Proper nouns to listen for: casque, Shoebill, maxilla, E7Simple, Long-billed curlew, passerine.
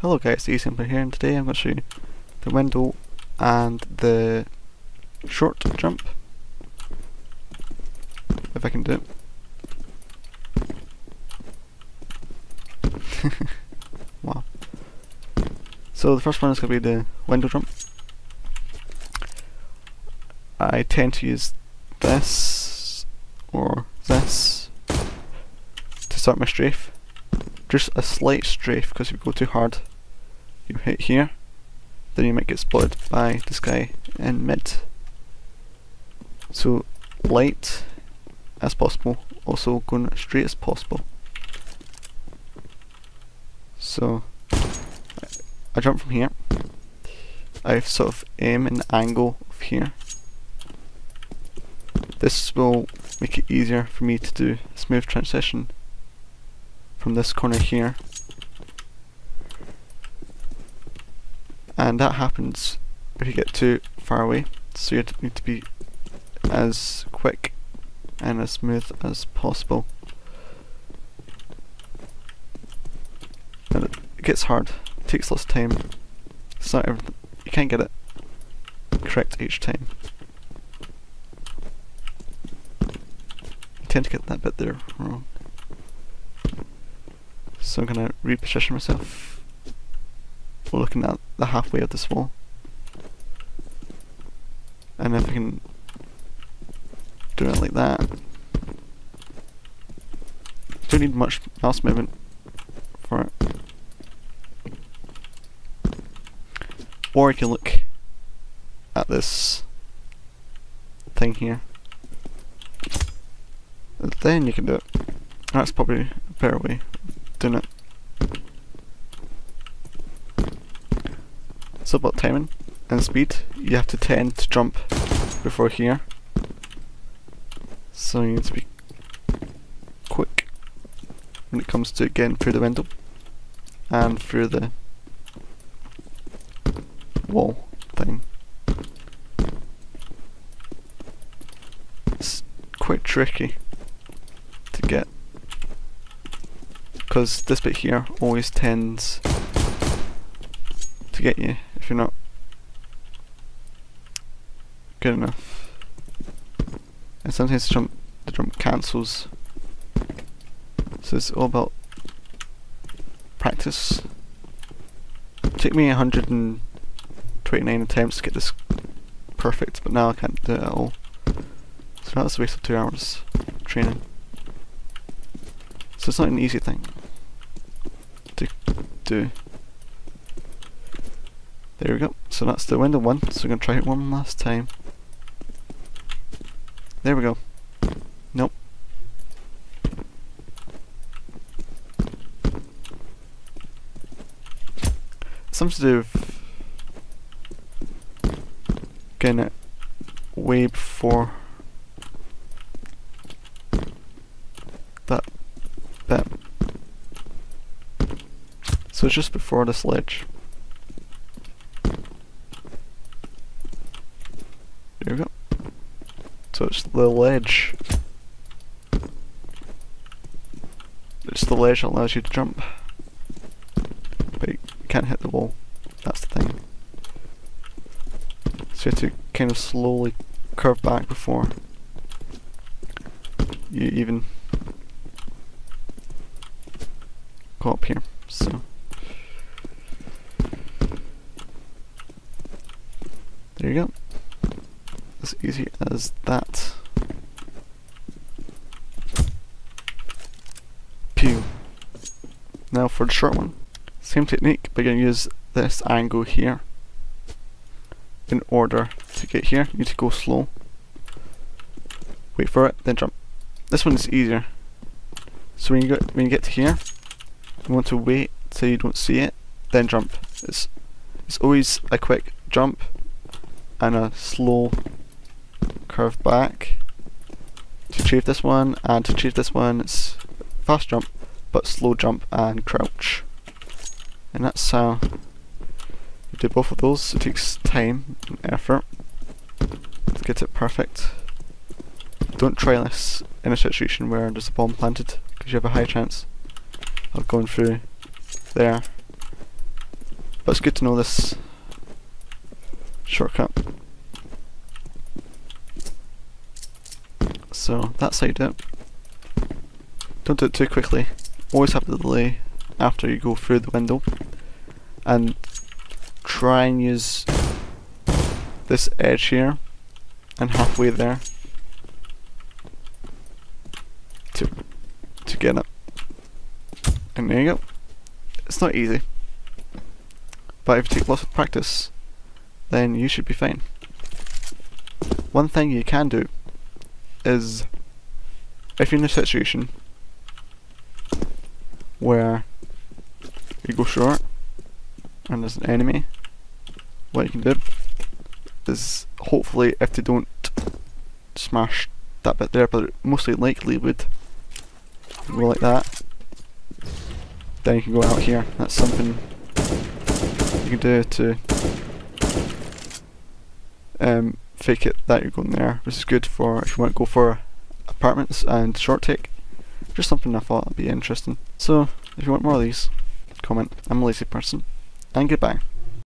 Hello guys, E7Simple here, and today I'm going to show you the window and the short jump, if I can do it. Wow. So the first one is going to be the window jump. I tend to use this or this to start my strafe. Just a slight strafe, because if you go too hard you hit here, then you might get spotted by this guy in mid. So light as possible, also going as straight as possible. So I jump from here, I sort of aim in the angle of here. This will make it easier for me to do a smooth transition from this corner here, and that happens if you get too far away, so you need to be as quick and as smooth as possible. And it gets hard, it takes lots of time, it's not everything, you can't get it correct each time. You tend to get that bit there wrong. So I'm going to reposition myself, looking at the halfway of this wall, and if I can do it like that. Don't need much mouse movement for it. Or you can look at this thing here, and then you can do it. That's probably a better way. Doing it. It's about timing and speed. You have to tend to jump before here, so you need to be quick when it comes to getting through the window and through the wall thing. It's quite tricky to get, because this bit here always tends to get you if you're not good enough, and sometimes the jump cancels. So it's all about practice. It took me 129 attempts to get this perfect, but now I can't do it at all, so that's a waste of 2 hours training. So it's not an easy thing to do. There we go. So that's the window one. So we're gonna try it one last time. There we go. Nope. It's something to do with getting it way before that bit. So it's just before this ledge. There we go. So it's the ledge. It's the ledge that allows you to jump, but you can't hit the wall. That's the thing. So you have to kind of slowly curve back before you even go up here. So there you go. As easy as that. Pew. Now for the short one, same technique, but you're gonna use this angle here. In order to get here, you need to go slow. Wait for it, then jump. This one is easier. So when you get to here, you want to wait till you don't see it, then jump. It's always a quick jump and a slow curve back. To achieve this one and to achieve this one, it's fast jump, but slow jump and crouch. And that's how you do both of those. It takes time and effort to get it perfect. Don't try this in a situation where there's a bomb planted, because you have a high chance of going through there But it's good to know this shortcut. So that's how you do it. Don't do it too quickly. Always have the delay after you go through the window, and try and use this edge here and halfway there to get it. And there you go. It's not easy, but if you take lots of practice, then you should be fine. One thing you can do is, if you're in a situation where you go short and there's an enemy, what you can do is, hopefully if they don't smash that bit there, but mostly likely would, go like that, then you can go out here. That's something you can do to fake it that you're going there, which is good for if you want to go for apartments and short take. Just something I thought would be interesting. So if you want more of these, comment. I'm a lazy person. And goodbye.